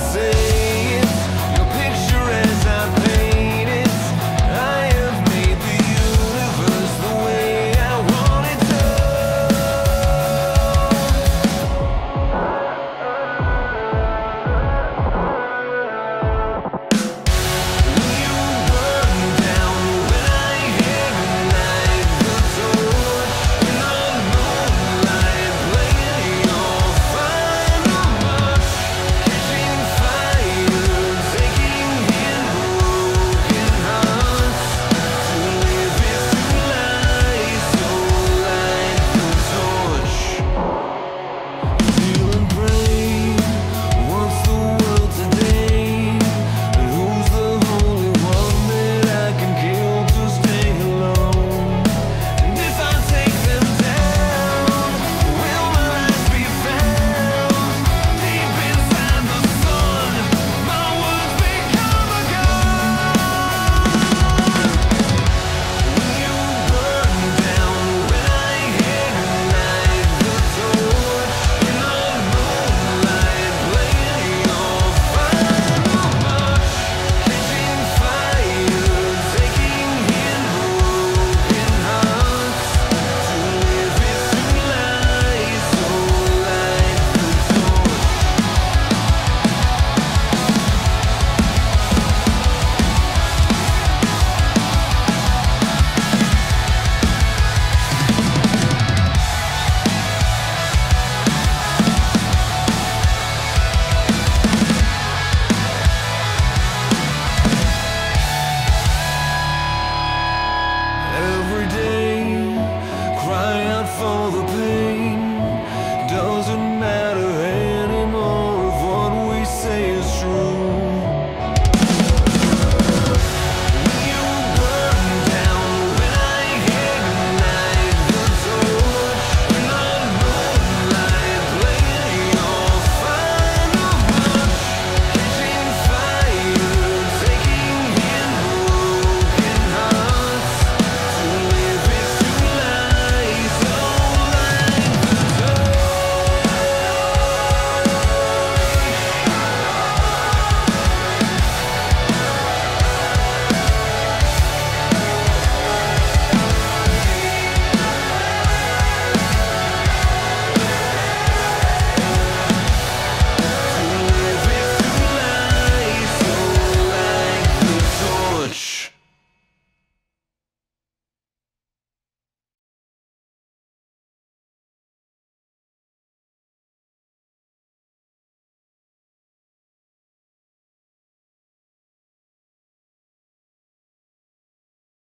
see.